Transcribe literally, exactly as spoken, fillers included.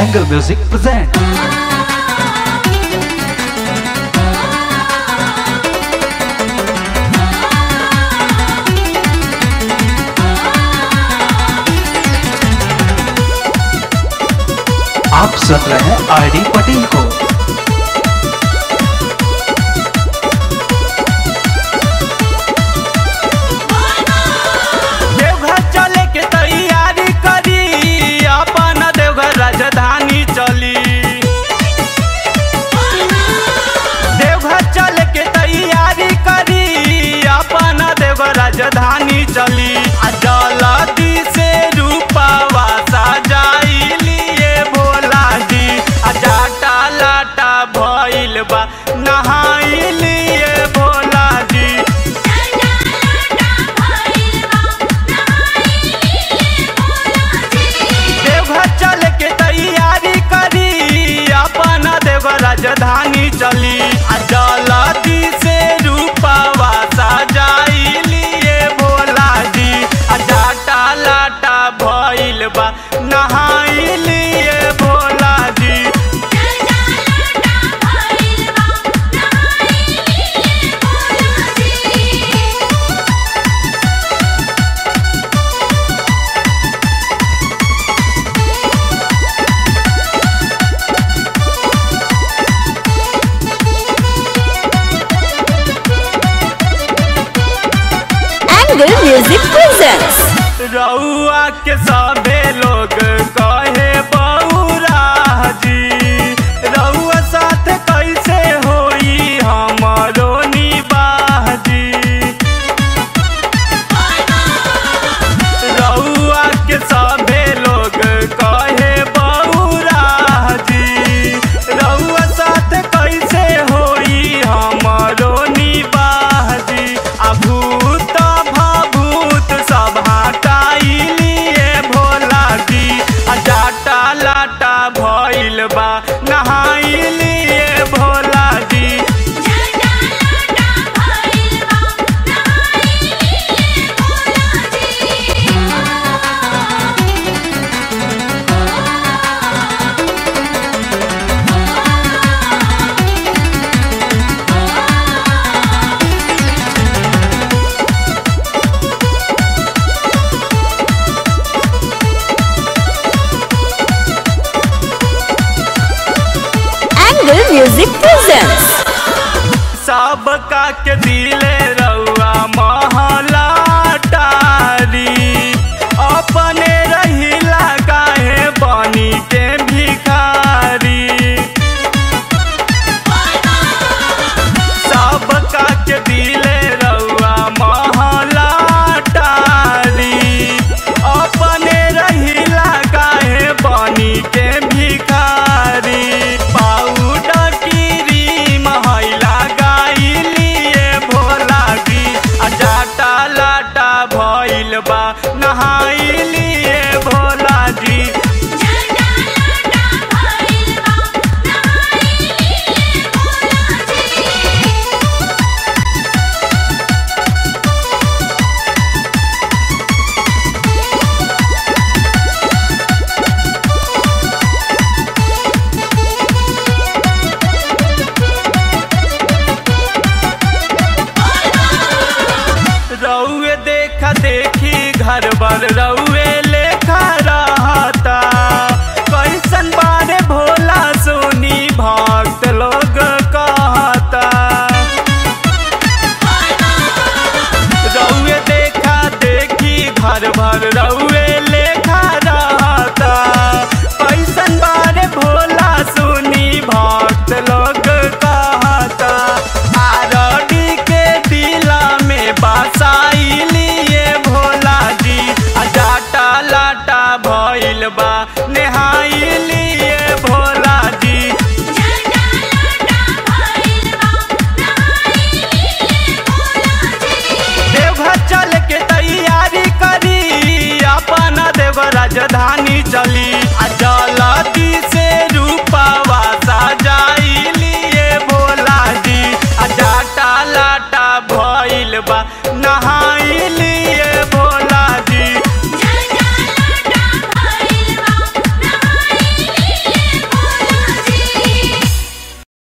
Angle music present. आप सुन रहे हैं आर डी पटेल को। देवघर चले के तैयारी करी, अपन देवघर राजधानी चली। देवघर चले के तैयारी करी, अपन देवघर राजधानी चली। जल्दी से रूपावा नहाई लिए भोला जी। देवघर चल के तैयारी करी, अपन देवघर राजधानी चली। जल्दी से रूपावा सजाई लिए भोला जी। जाटा लाटा भइल बा नहाई लिए भोला जी। Music presents. रउआ के सबे लोग कहे बउरा जी, रउआ साथ कैसे होई हमरो निबाह जी। रउआ के सबे लोग कहे बउरा जी, रउआ साथ कैसे होई हमरो निबाह जी। अभूत लाटा भइल बा नहाई लिए भोला जी। Music presents. सबका के दिले रउआ महला तारी, अपने रहिला काहे बनी के भिखारी। सबका के दिले रउआ महला तारी, अपने रहिला काहे बनी के भिखारी। भइल बा नहाई लिए भोला जी। रउआ देखा देखी घर बन रउआ